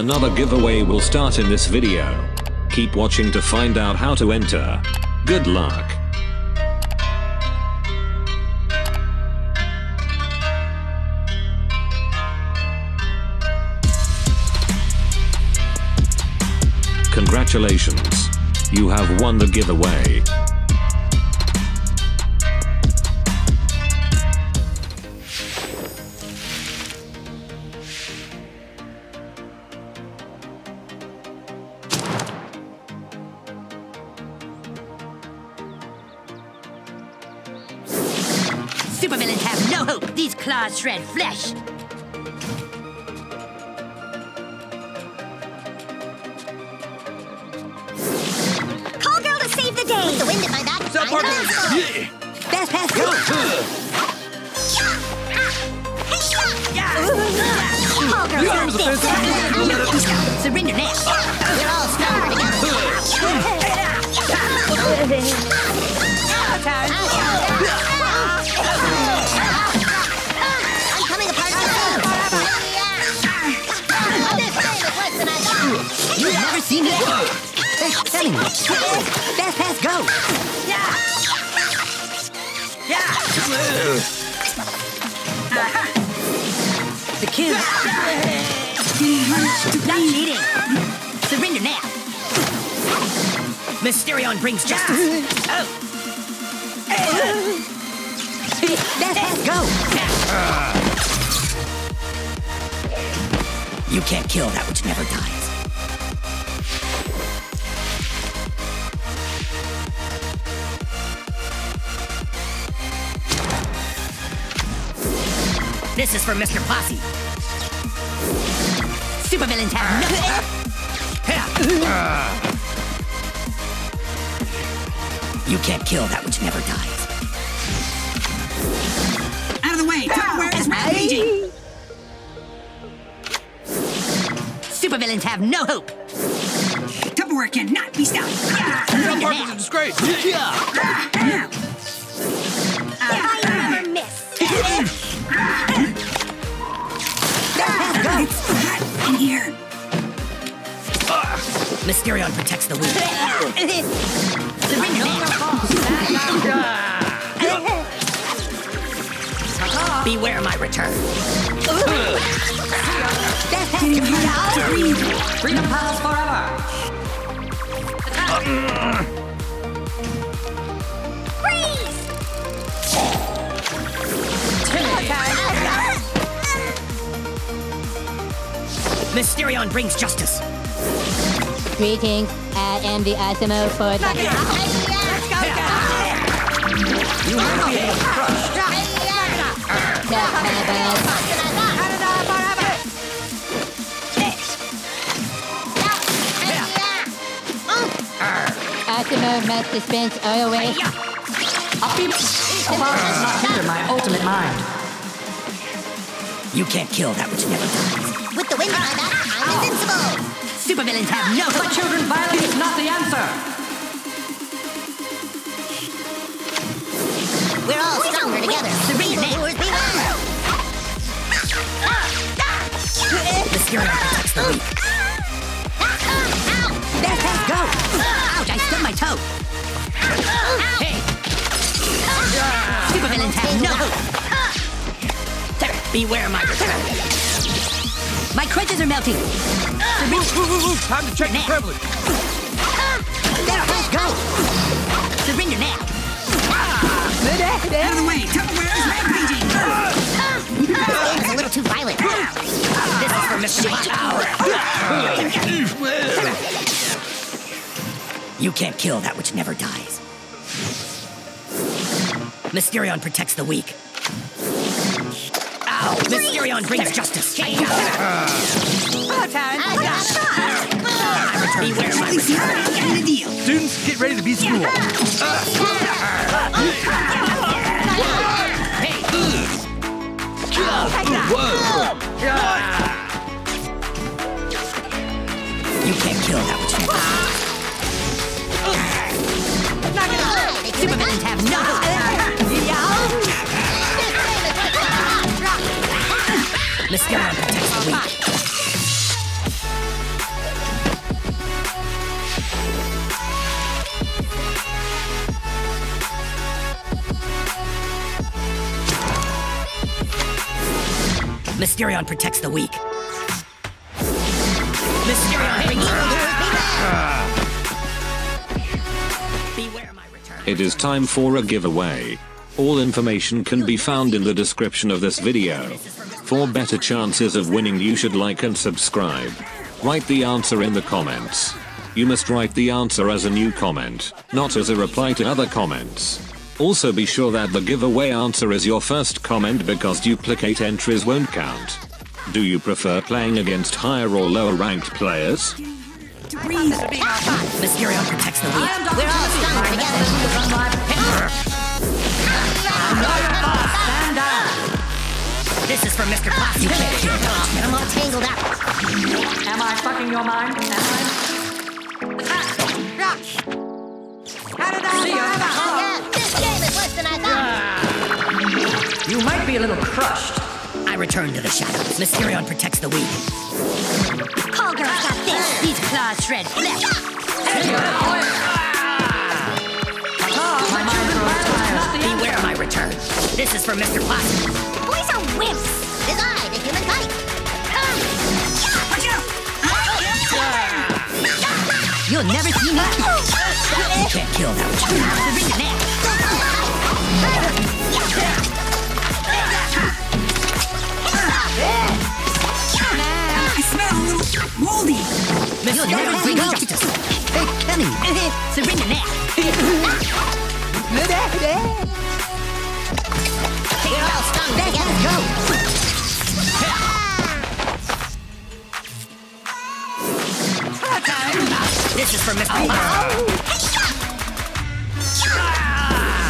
Another giveaway will start in this video. Keep watching to find out how to enter. Good luck. Congratulations. You have won the giveaway. Supervillains have no hope. These claws shred flesh. Call Girl to save the day. With the wind in my back. Fast pass. Call Girl's not fit. Surrender now. We're all stronger together. I'm coming apart. You've never seen me. Fast pass, go. The kids. Stop cheating. Surrender now. Mysterion brings justice. Oh. Let's go! You can't kill that which never dies. This is for Mr. Posse. Supervillains have nothing. You can't kill that which never dies. Out of the way! Tupperware is rampaging! Supervillains have no hope! Tupperware cannot be stopped! Tupperware is a disgrace! I never miss! It's hot in here! Mysterion protects the weak! Beware my return. Freedom powers forever. Freeze! Mysterion brings justice. Greetings. I am the Asimo for the... You will be crushed. Asimo must dispense oil waste. Power does not hinder my ultimate mind. You can't kill that which never dies. With the wind in my back, I'm invincible. Supervillains have no... But children, violence is not the answer. We're all stronger together. Surrender now. Mysterion protects the weak. Let's go. Ouch, I stubbed my toe. Hey. Supervillains have no hope. Beware my return. My crutches are melting. Time to check the privilege. Let's go. Surrender now. Out of the way! Tupperware is rampaging! It's a little too violent. This is for Mr. Power. You can't kill that which never dies. Mysterion protects the weak. Ow! Mysterion brings justice! Beware my return. Students, get ready to be schooled. You can't kill that which you... Supervillains have no... Mysterion protects the weak. Mysterion protects the weak. Mysterion brings order. Beware my return. It is time for a giveaway. All information can be found in the description of this video. For better chances of winning, you should like and subscribe. Write the answer in the comments. You must write the answer as a new comment, not as a reply to other comments. Also be sure that the giveaway answer is your first comment because duplicate entries won't count. Do you prefer playing against higher or lower ranked players? Mysterion protects the weak. We're all standing together. This is for Mr. Plax. You can't kill me. I'm all tangled up. Am I fucking your mind? This game is worse than I thought. You might be a little crushed. I return to the shadows. Mysterion protects the weak. Call Girl got this. These claws shred flesh. Beware my return. This is for Mr. Classy. Boys are wimps. Design a human body. Watch out! You'll never see me. You can't kill that. Bring the net. I smell a little moldy. You'll never bring justice. Hey, Kenny. Surrender now. We're all strung together. Go. This is for Mr. Posse.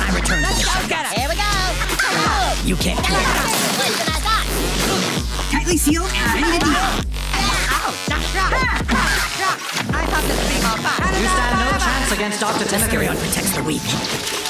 I return. Here we go. You can't kill us. Tightly sealed and ready to deal. I thought this would be more fun. You stand no chance against Dr. Mysterion protects the weak.